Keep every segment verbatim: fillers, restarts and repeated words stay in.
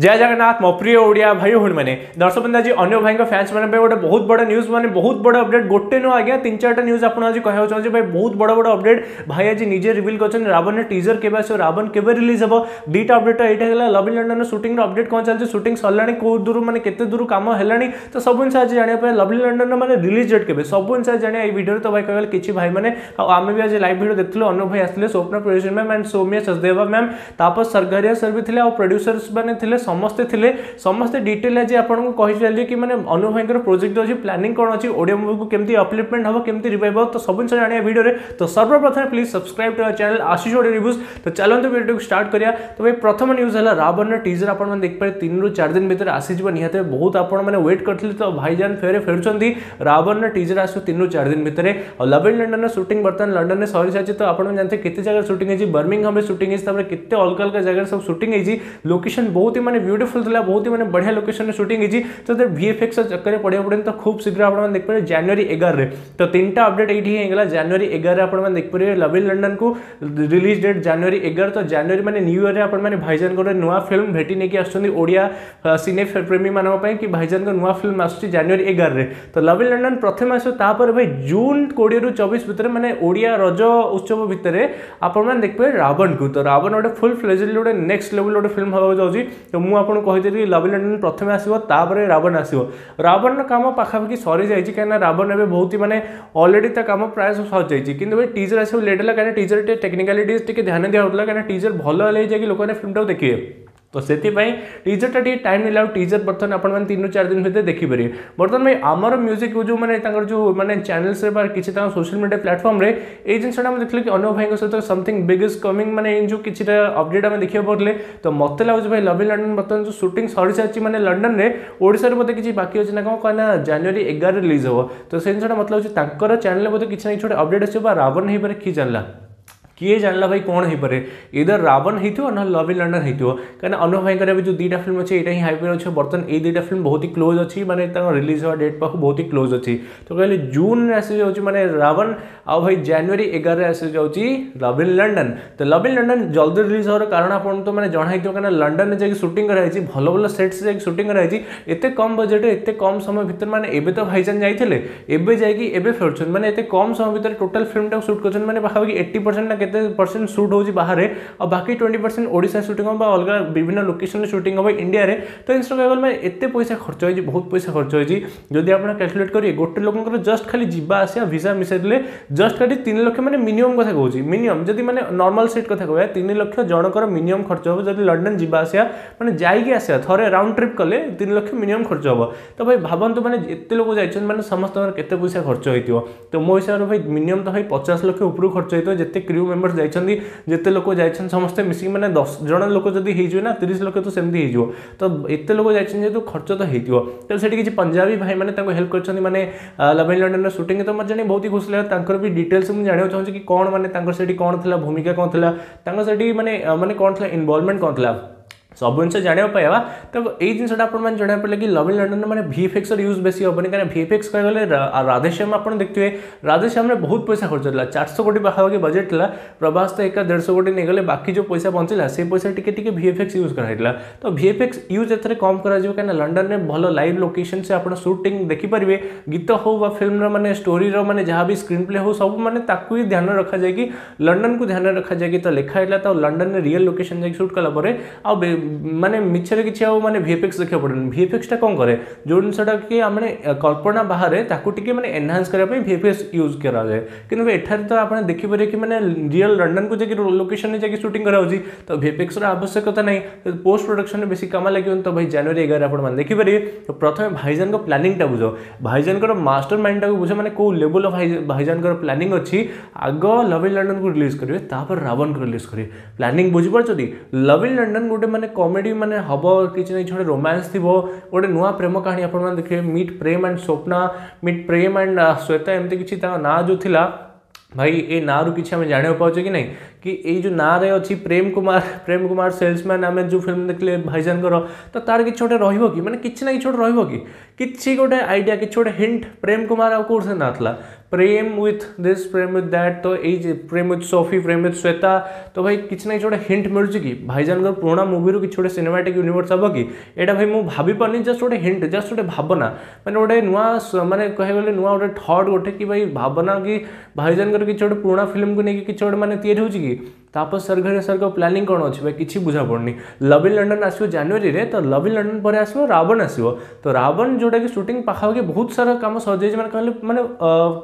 जय जगन्नाथ मो प्रिय ओडिया भाई हूँ मैंने दर्शक बंदा जी अन्य भाई फैंस मैंने गोटे बहुत बड़ा न्यूज मैंने बहुत बड़ा अपडेट गोटे नो आज्ञा तीन चार्ट न्यूज आप कह भाई बहुत बड़ा बड़ा अपडेट भाई आज निजे रिविल कर रावण टीजर के रावण केवे रिलीज हम दुटा अपडेट यहाँ love in London shooting update कौन चलती शूटिंग सरला कौ दूर मैंने केते दूर काम है तो सब जिन आज जाना लव इन लंडन मैंने रिलीज डेट के सब जिन आज जाना भिडियो तो भाई कहल कि भाई मैंने आम भी आज लाइव भिडियो देखते अनु भाई आसते Swapna producer ma'am and Saumya Sachdeva ma'am तापर सरगरिया सर भी थे और प्रोड्यूसर्स मैंने थे समस्ते थे समस्ते डिटेल आज आपको कही चलिए कि मैंने अनु भाई प्रोजेक्ट अच्छी प्लानिंग कौन अच्छी ओडिया मूवी को केमती अपलिफ्टमेंट हम केमती रिवाइव हो तो सब जिन जाना भिडियो तो सर्वप्रथम please subscribe to our channel Ashish Odia reviews. तो चलते भिडियो को स्टार्ट करिया। तो भाई प्रथम न्यूज है रावण टीजर आप देख पारे तीन रु चार दिन भर आसीज निहत बहुत आपने वेट करते तो भाईजान फेरे फेरुंच रावण टीजर आसो तीन रु चार दिन भितर और लव इन लंडन शूटिंग बर्तमान लंडन में सरी सारी तो आप जानते हैं कितने जगह शूटिंग है बर्मिंगहम में शूटिंग है कितने अलग अलग जगह सब शूटिंग है लोकेशन बहुत ही मैंने ब्यूटीफुल था बहुत ही मैंने बढ़िया लोकेशन में शूटिंग है तो वीएफएक्स चक्कर में पड़े पड़े तो खूब शीघ्र आप देख पारे जनवरी ग्यारह तो तीन टा अपडेट ये जनवरी ग्यारह आप देख पारे लव इन लंडन को रिलीज डेट जनवरी ग्यारह। तो जनवरी मैंने न्यू ईयर आप भाईजान नुआ फिल्म भेटी नहीं कि ओडिया सिने प्रेमी माना कि भाईजान नुआ फिल्म आस जनवरी ग्यारह तो लव इन लंडन प्रथम आस भाई जून कोड़े रु चौबीस भितर मैंने ओडिया रज उत्सव भितर आपने देख पारे रावण को। तो रावण गोटे फुल फ्लेजेड गोटे नेक्स्ट लेवल गोटे फिल्म होगा जाऊँगी तो मुझे कही लव इन लंडन प्रथम आसो रावण आसो रावण काम पाखापाखि सरी जाए कहीं रावण एवं बहुत ही मैंने अलरेडी काम प्राय सरी जाए कि भाई टीजर आसो लेट है कहीं टीजर टेक्निकालीज टे ध्यान दिया कहीं टीजर भल है जैसे लोक फिल्म टाइम देखिए तो से टीजर टाइम टाइम मिला टीजर बर्तमान आपने तीन चार दिन भितर देखिपारे। बर्तमान भाई आमर म्यूजिक जो मैंने जो मैंने चैनल्स कि सोशल मीडिया प्लेटफॉर्म रे ये जिनसा आम देखिए कि अनु भाई सहित समथिंग बिग इज कमिंग मैंने जो कि अपडेट आम देखा पड़े तो मत लगे भाई लव इन लंडन बर्तमान जो शूटिंग सरी सारी मैंने लंडन में ओडिशा बोलते किसी बाकी अच्छे ना कौन कहना जनवरी ग्यारह रिलीज हो तो से जिनसा मत लगे चैनल बोलते किसी ना कि अपडेट आसो रावण हो पारे कि जानला किए जानला भाई कौन हो पारे इधर रावण हो ना लव इन लंडन हो कहीं अनु भाई भी जो दुटा फिल्म अच्छे यहाँ ही हाइपर अच्छे बर्तमान ये दुटा फिल्म बहुत ही क्लोज अच्छी मैंने रिलीज हुआ डेट पाक बहुत ही क्लोज अच्छी तो कहले जून आसी जाऊँगी मैंने रावण आउ भाई जनवरी ग्यारह आसी जाऊँगी लव इन लंडन। तो लव इन लंडन जल्दी रिलीज होर कारण आपको तो मैंने जहाँ कहीं लंडन में जाकि शूटिंग कराई भल भल सेट्स जाकि शूटिंग कराई एत कम बजेट एत कम समय भितर मैंने एबे तो भाईजान जाइए एबे जाकि एबे फेरुछन मैंने एत कम समय भितर टोटल फिल्म शूट कर मैंने पाखापाखि एट्टी परसेंट ना परसेंट शूट हो बाहर और बाकी ट्वेंटी परसेंट ओडिशा शूटिंग हम अलग विभिन्न लोकेशन शूटिंग हम इंडिया रे तो इनसे कहल मैं एत पैसा खर्च हो बहुत पैसा खर्च होती आप कैलकुलेट करेंगे गोटे लोक जस्ट खाली जीवा आसा भिसा मिसाइले जस्ट खाली तीन लक्ष मैंने मिनिमम क्या कहूँ मिनिमम जब मैंने नॉर्मल सीट क्या कहूँ तीन लक्ष जनकर मिनिमम खर्च हो जब लंडन जीवा आसा मैंने जाइए आसा थे राउंड ट्रिप कले तीन लक्ष मिनिमम खर्च हो तो भाई भावतु मैंने एत लोक जाइए मैंने समस्त केते पैसा खर्च हो तो मो हिसाब से भाई मिनिमम तो भाई पचास लक्ष ऊपर खर्च होता है जिते क्रू मेम्बर्स जाइए जिते लोक जाइए समस्ते मिसिक मैंने दस जन लोक जदि हो ना तीस लक्ष तो सेमती हो तो एत लोक जाइए जेहतु खर्च तो हो तो से किसी पंजाबी भाई मैंने हेल्प कर मैंने लव इन लंडन शूटिंग तो मत जानी बहुत ही खुशी लगा भी डिटेल्स मुझे जानवा चाहिए कि कौन मैंने से कौन था भूमिका कौन था से मैंने मैंने कौन था इनवॉल्वमेंट कौन था सब जिन जानापा तो यही जिनसा आपने जाना पड़े कि लव इन लंडन मैंने वीएफएक्स यूज बेसी हेनी कहीं वीएफएक्स कहले राधेश्याम आप देखते हैं राधेश्याम में बहुत पैसा खर्च होता चार सौ कोटी पाखापाखि बजेट था प्रभास तो एक डेढ़ सौ कोटी नहींगले बाकी जो पैसा बचला से पैसा टी टे वीएफएक्स यूज कराइला तो वीएफएक्स यूज एथे कम करें कहीं लंडन में भल लाइव लोकेशन से आप शूटिंग देखिपारे गीत हो फिल्म मैंने स्टोरी मैंने जहाँ भी स्क्रीन प्ले हो सब मैंने ध्यान रखा जाए लंडन को ध्यान रखा जाए तो लिखाला तो लंडन में रियल लोकेशन जाकि शूट कलापर आ माने मिछरे किसी माने वीएफएक्स देखा पड़े वीएफएक्स कौन करे जो जिनसा कि आम कल्पना बाहर ताकि मैंने एनहांस करने वीएफएक्स यूज कराए कि एठार तो आपने देखिपारे कि मैंने रियल लंडन को जैसे लोकेशन में जैसे शूटिंग कराऊँगी तो वीएफएक्स आवश्यकता नहीं पोस्ट प्रोडक्शन में बेसी काम लगे तो भाई जनवरी ग्यारह आप देखिपारे। तो प्रथम भाईजान प्लानिंग बुझ भाईजान मास्टर माइंड बुझ मैंने कौ लेवल भाईजान प्लानिंग अच्छी आग लव इन लंडन को रिलीज करेंगे तापर रावण को रिलीज करेंगे प्लानिंग बुझीपार लव इन लंडन गोटे मैंने कॉमेडी मैंने हम किसी ना कि रोमांस थी गोटे नुआ प्रेम कहानी आपने देखिए meet Prem and Swapna meet Prem and Shweta एमती किसी ना जो थिला भाई ए ना रू कि आम जाना पाचे कि नहीं कि ये जो ना रे अच्छी प्रेम कुमार प्रेम कुमार सेल्समैन आम जो फिल्म देखले भाईजान तो तार कि गोटे रही मैंने कि ना कि गोटे रही कि गोटे आइडिया कि गोटे हिंट प्रेम कुमार आउ कौन से ना था Prem with this Prem with that तो ये Prem with Sophie Prem with Shweta तो भाई किसी ना कि गोटे हिंट मिलूँ कि भाईजान पुराणा मुवी रू कि गोटे सिनेमाटिक यूनिवर्स हम कि यहाँ भाई मुझे भावी पानी जस्ट गोटे हिंट जस्ट गोटे भावना मैंने गोटे नुआ मैंने कह गले नुआ गोटे थट गोटे कि भाई भावना कि भाईजान कि गोटे पुराणा फिल्म को लेकिन किसी गोटे मैंने या तापस सरघरे सरघ प्लानिंग कौन अच्छी भाई किसी बुझा पड़नी लव इन लंडन आसो जनवरी रे तो लव इन लंडन पर आसो रावण आसो तो रावण जोटा कि शूटिंग पाखापाखि बहुत सारा काम सजाई मैंने कहले मैंने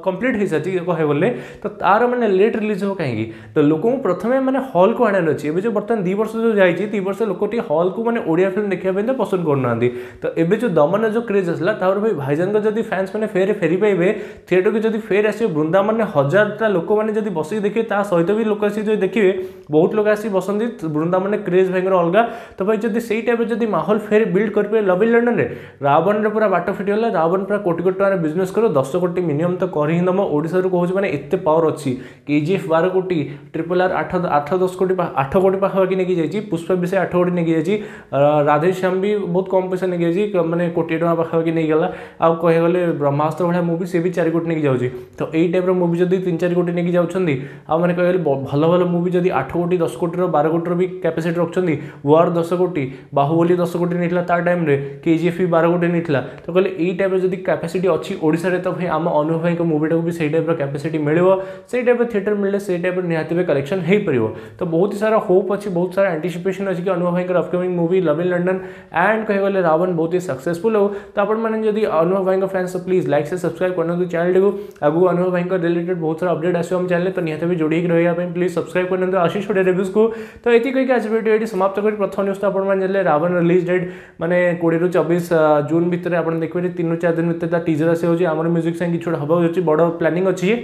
कंप्लीट हो सारी कहे बोले तो तार मैंने लेट रिलीज हो कहीं तो लोक प्रथम मैंने हॉल को आने अच्छे जो बर्तमान दु वर्ष जो जाइए दु वर्ष लोक हॉल को मैंने ओडिया फिल्म देखा तो पसंद करूना तो ये जो दमन जो क्रेज आसला भाई भाईजान जब फैंस मैंने फेर फेरी पाइबे थिएटर को जब फेर आस वृंदावन हजारटा लोक मैंने जब बसिक देखिए ता सहित भी लोक आस देखिए बहुत लोग आसी बसंत वृंदावन में क्रेज भयंकर अलग तो भाई जब से टाइप जब माहौल फेर बिल्ड करेंगे लव इन लंडन में रावण रे पूरा बाट फिटीगला रावण पूरा कोटी कोटी टकर बिजनेस करो दस कोटी मिनिमम तो कर ही तुम ओडिशा रू कहूँ मैंने एत पावर अच्छी केजीएफ बारह कोटी ट्रिपल आर आठ आठ दस कोटी आठ कोटी पाखापाखि नहीं जाइए पुष्पा भी से आठ कोटी नहीं जाइए राधेश्याम भी बहुत कम पैसा नहीं जाइए मैंने कोटी टका पाखापाखि नहीं गला आ कहे गले ब्रह्मास्त्र भाई मूवी सी भी चार कोटी नहीं जाऊँगी तो यही टाइप मूवी जब तीन चार कोटी नहीं जाऊँगी आ मैंने कहे भल भल मूवी जब आठ कोटी दस कोटी बार कोटी भी कैपेसिटी रखुच्च वार दस कोटी बाहुबली दस कोटी नहीं टाइम केजीएफ भी बार कोटी नहीं तो कहले यही टाइप जब कैपेसिटी अच्छी ओडिशा रे तो भाई आम अनुभव भाई मूवी टाक भी सही टाइप कैपेसिटी मिले सही टाइप थिएटर मिले सही टाइप निहाती कलेक्शन हो पार तो बहुत ही सारा होप अच्छी बहुत सारा एंटीसिपेशन अच्छी कि अनुभव भाई upcoming movie love in London and कहे गले रावण बहुत ही सक्सेसफुल हो तो आपड़ी अनुभव भाई फैंस प्लीज लाइक से सब्सक्राइब कर चैनल को आगू अनुभव भाई रिलेटेड बहुत सारा अपडेट आसो हम चैनल तो निहाती जोड़ी रही प्लीज सब्सक्राइब कर आशीष ओडिया रिव्यूज को तो ये कहीं आज भिडियो समाप्त कर प्रथम न्यूज तो आपने रावण रिलीज डेट मैंने कोड़े रू चौबीस जून भितर आप देखिए तीन चार दिन भितर टीजर आस आम म्यूजिक संग कि हवा बड़ प्लानिंग अच्छी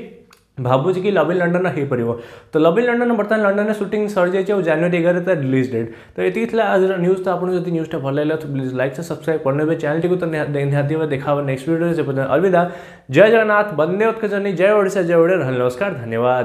भावुँ कि लव इन लंडन हो पार तो लव इन लंडन बर्तमान लंडन में शूटिंग सरी जाए जनवरी एगार तार रिलीज डेट तो ये आज न्यूज तो आपको जब न्यूज़टा भल लगा तो प्लीज लाइक से सब्सक्राइब करने चैनल को तो निहाती देखा नेक्स्ट वीडियो से अलविदा जय जगन्नाथ वंदे उत्कर्षणी जय ओडिशा जय ओडिया नमस्कार धन्यवाद।